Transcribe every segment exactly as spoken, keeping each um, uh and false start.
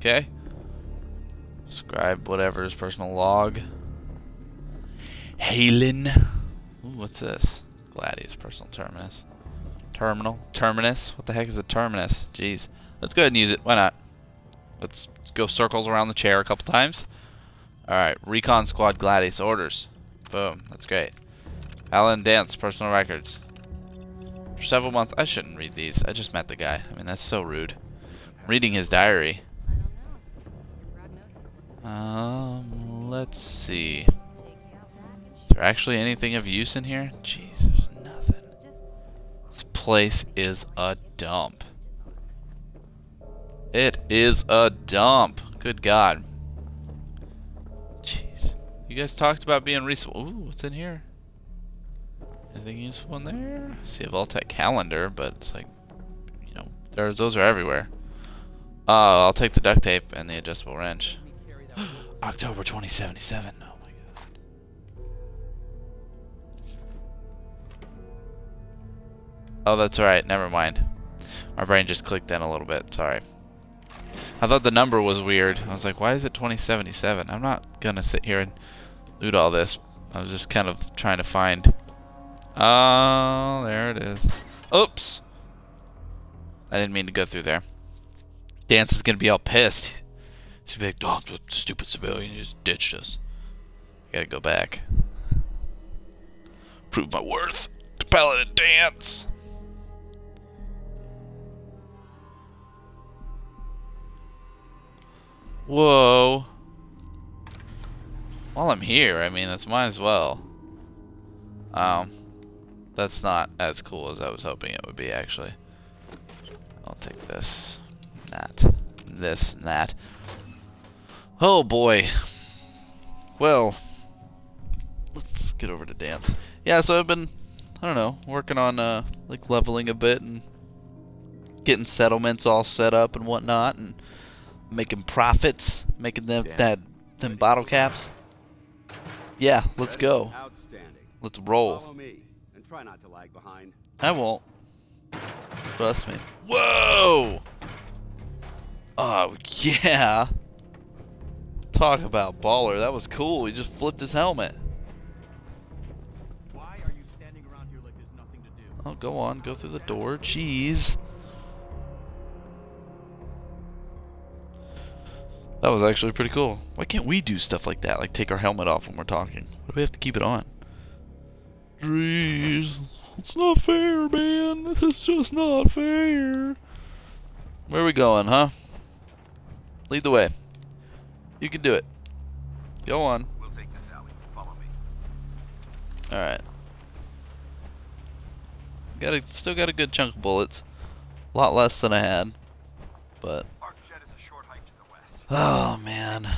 Okay. Scribe whatever's personal log. Halen. Ooh, what's this? Gladius personal terminus. Terminal? Terminus? What the heck is a terminus? Jeez. Let's go ahead and use it. Why not? Let's go circles around the chair a couple times. Alright. Recon squad Gladius orders. Boom. That's great. Paladin Danse personal records. For several months. I shouldn't read these. I just met the guy. I mean, that's so rude. I'm reading his diary. Um, let's see. Is there actually anything of use in here? Jeez, there's nothing. This place is a dump. It is a dump. Good God. Jeez. You guys talked about being reasonable. Ooh, what's in here? Anything useful in there? I see a Vault-Tec calendar, but it's like, you know, there's, those are everywhere. Oh, uh, I'll take the duct tape and the adjustable wrench. October twenty seventy-seven. Oh my God. Oh, that's alright. Never mind. My brain just clicked in a little bit. Sorry. I thought the number was weird. I was like, why is it twenty seventy-seven? I'm not gonna sit here and loot all this. I was just kind of trying to find. Oh, there it is. Oops. I didn't mean to go through there. Danse is gonna be all pissed. He's gonna be like, oh, stupid civilian, you just ditched us. I gotta go back. Prove my worth to Paladin Danse. Whoa. While I'm here, I mean, that's might as well. Um, that's not as cool as I was hoping it would be, actually. I'll take this, that, this, and that. Oh boy. Well, let's get over to Danse. Yeah, so I've been, I don't know, working on uh, like leveling a bit and getting settlements all set up and whatnot, and making profits, making them that them bottle caps. Yeah, let's go. Let's roll. And try not to lag behind. I won't. Trust me. Whoa! Oh yeah. Talk about baller. That was cool. He just flipped his helmet. Why are you standing around here like there's nothing to do? Oh, go on, go through the door. Jeez. That was actually pretty cool. Why can't we do stuff like that? Like take our helmet off when we're talking. Why do we have to keep it on? Jeez. It's not fair, man. This is just not fair. Where are we going, huh? Lead the way. You can do it. Go on. We'll take this alley. Follow me. Alright. Got a, still got a good chunk of bullets. A lot less than I had. But oh man,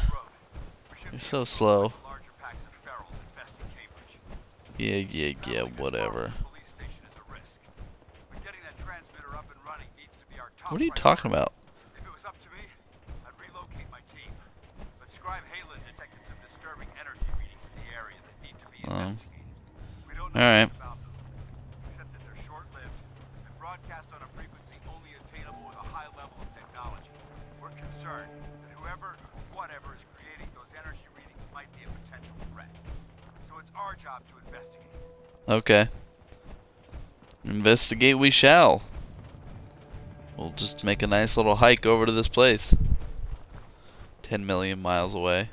you're so slow. Yeah, yeah, yeah, whatever. What are you talking about? If it was up to me, I'd relocate my team. But Scribe Halen detected some disturbing energy readings in the area that need to be investigated. We don't know much about them, except that they're short-lived and broadcast on a frequency only attainable with a high level of technology. We're concerned. Whoever, whatever is creating those energy readings might be a potential threat. So it's our job to investigate. Okay. Investigate we shall. We'll just make a nice little hike over to this place. Ten million miles away.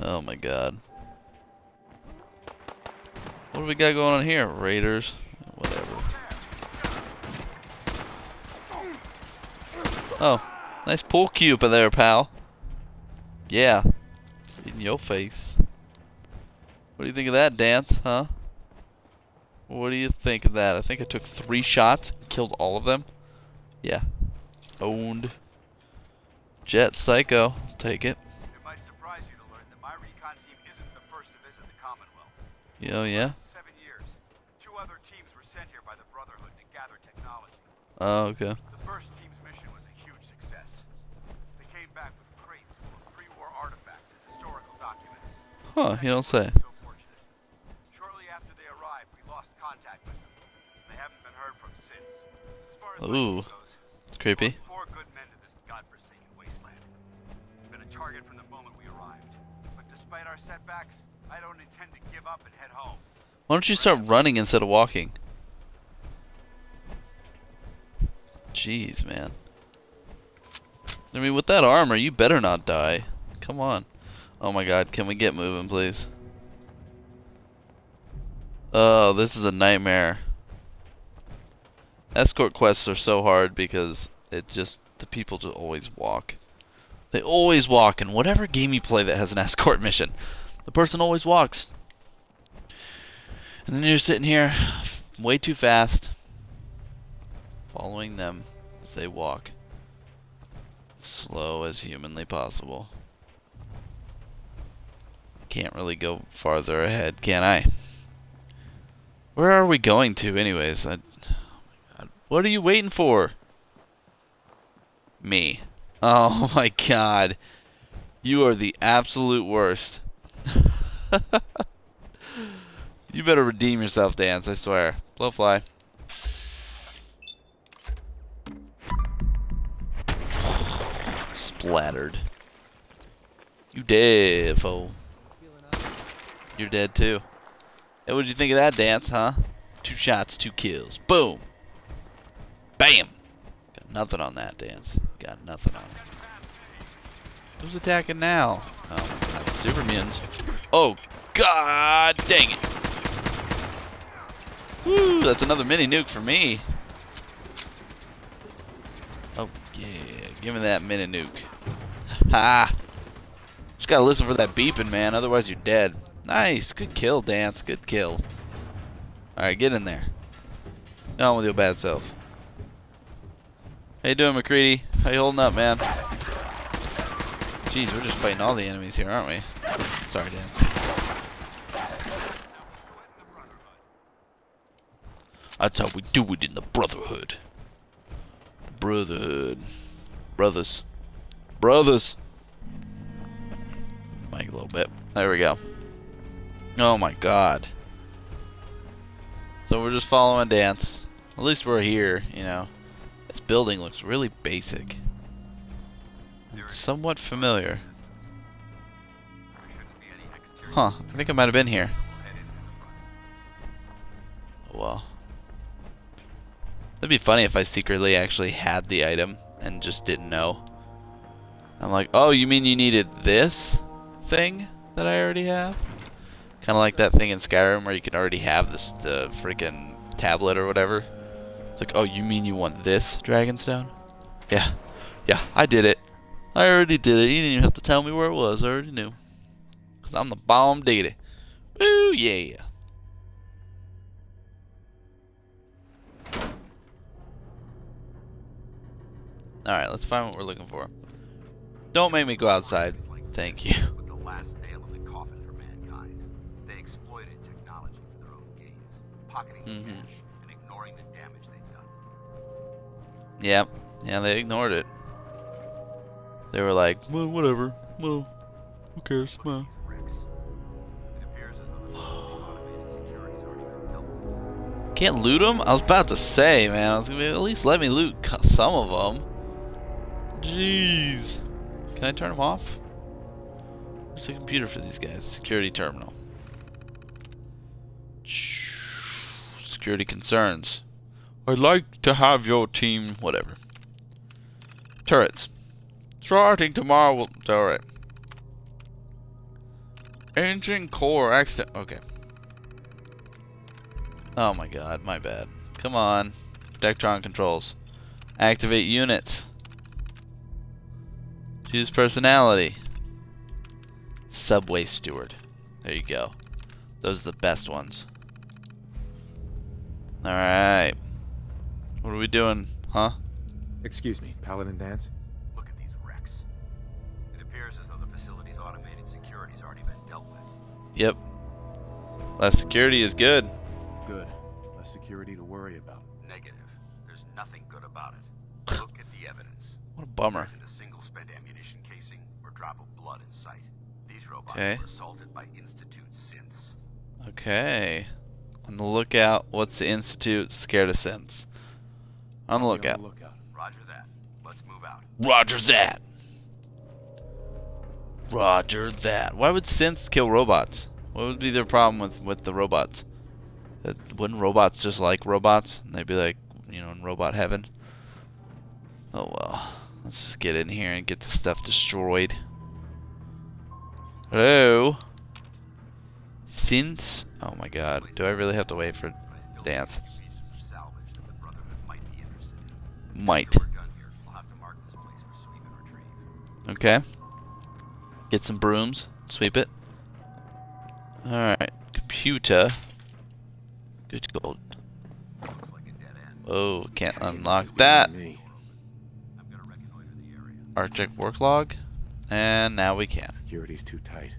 Oh my God. What do we got going on here? Raiders? Whatever. Oh. Nice pool cue up there, pal. Yeah. In your face. What do you think of that, Danse, huh? What do you think of that? I think I took three shots and killed all of them. Yeah. Owned. Jet Psycho. Take it. It might surprise you to learn that my recon team isn't the first to visit the Commonwealth. Oh, yeah? Seven years, two other teams were sent here by the Brotherhood to gather technology. Oh, okay. The first team's mission was a huge success. They came back with crates full of pre-war artifacts and historical documents. Huh, you don't say. So fortunate. Shortly after they arrived, we lost contact with them. They haven't been heard from since. As far as ooh, goes, it's creepy. Four good men to this godforsaken wasteland. target from the moment we arrived. But despite our setbacks, I don't intend to give up and head home. Why don't you start running instead of walking? Jeez, man. I mean, with that armor, you better not die. Come on. Oh my god, can we get moving, please? Oh, this is a nightmare. Escort quests are so hard because it just, the people just always walk. They always walk in whatever game you play that has an escort mission. The person always walks. And then you're sitting here way too fast, following them as they walk. Slow as humanly possible. Can't really go farther ahead, can I? Where are we going to anyways? I, oh my god. What are you waiting for? Me. Oh my god. You are the absolute worst. You better redeem yourself, Dance, I swear. Blowfly. Splattered. You dead, fool. You're dead too. Hey, what'd you think of that, Dance, huh? Two shots, two kills. Boom. Bam. Got nothing on that, Dance. Got nothing on it. Who's attacking now? Oh my god, super mutants. Oh god dang it. Woo, that's another mini nuke for me. Oh yeah, give me that mini nuke. Ha! Just gotta listen for that beeping, man, otherwise you're dead. Nice, good kill, Dance, good kill. Alright, get in there. Down with your bad self. How you doing, McCready? How you holding up, man? Jeez, we're just fighting all the enemies here, aren't we? Sorry, Dance. That's how we do it in the Brotherhood. Brotherhood. Brothers. Brothers! Mic a little bit. There we go. Oh my god. So we're just following Dance. At least we're here, you know. This building looks really basic. It's somewhat familiar. Huh, I think I might have been here. Oh well. That'd be funny if I secretly actually had the item and just didn't know. I'm like, oh, you mean you needed this thing that I already have? Kind of like that thing in Skyrim where you can already have this, the freaking tablet or whatever. It's like, oh, you mean you want this Dragonstone? Yeah. Yeah, I did it. I already did it. You didn't even have to tell me where it was. I already knew. Because I'm the bomb diggity. Woo, yeah. Alright, let's find what we're looking for. Don't make me go outside. Thank you. Pocketing mm-hmm. cash and ignoring the damage they've done. Yep. Yeah, they ignored it. They were like, well, whatever. Well, who cares? Well. Can't loot them? I was about to say, man. I was gonna be, at least let me loot some of them. Jeez. Can I turn them off? What's the computer for these guys? Security terminal. Security concerns. I'd like to have your team, whatever. Turrets. Starting tomorrow. We'll, all right. Engine core accident. Okay. Oh my god, my bad. Come on. Dectron controls. Activate units. Choose personality. Subway steward. There you go. Those are the best ones. Alright. What are we doing, huh? Excuse me, Paladin Danse? Look at these wrecks. It appears as though the facility's automated security's already been dealt with. Yep. Less security is good. Good. Less security to worry about. Negative. There's nothing good about it. Look at the evidence. What a bummer. There isn't a single spent ammunition casing or drop of blood in sight. These robots okay. were assaulted by Institute Synths. Okay. On the lookout, what's the Institute scared of Synths? On the lookout. Roger that. Let's move out. Roger that. Roger that. Why would synths kill robots? What would be their problem with, with the robots? That, wouldn't robots just like robots? And they'd be like, you know, in robot heaven. Oh well. Let's just get in here and get the stuff destroyed. Hello? Synths? Oh my god. Do I really have to wait for dance? Might. Okay. Get some brooms. Sweep it. Alright. Computer. Good gold. Oh, can't unlock that. Arctic work log. And now we can. Security's too tight.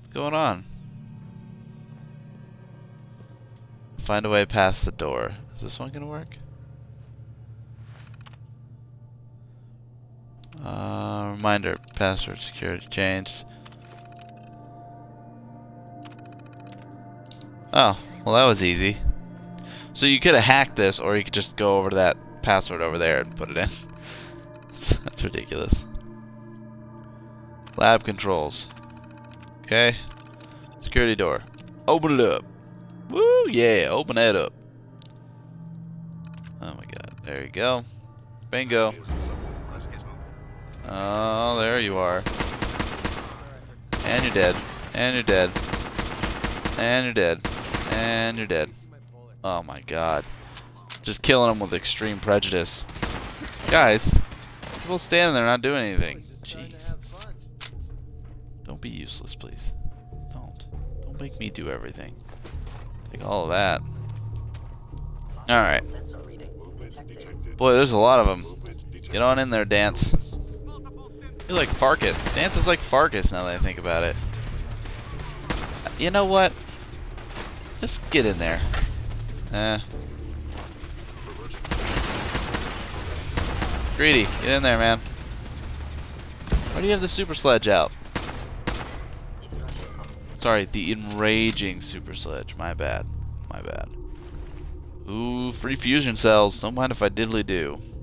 What's going on? Find a way past the door. Is this one gonna work? Uh, reminder, password security changed. Oh, well that was easy. So you could have hacked this, or you could just go over to that password over there and put it in. That's, that's ridiculous. Lab controls. Okay. Security door. Open it up. Woo, yeah, open that up. Oh my god, there you go. Bingo. Oh, there you are. And you're dead. And you're dead. And you're dead. And you're dead. Oh my god. Just killing them with extreme prejudice. Guys, people standing there not doing anything. Jeez. Don't be useless, please. Don't. Don't make me do everything. Take all of that. Alright. Boy, there's a lot of them. Get on in there, Dance. You're like Farkas. Dance is like Farkas now that I think about it. You know what? Just get in there. Eh. Greedy, get in there, man. Why do you have the Super Sledge out? Sorry, the enraging Super Sledge. My bad. My bad. Ooh, free fusion cells. Don't mind if I diddly do.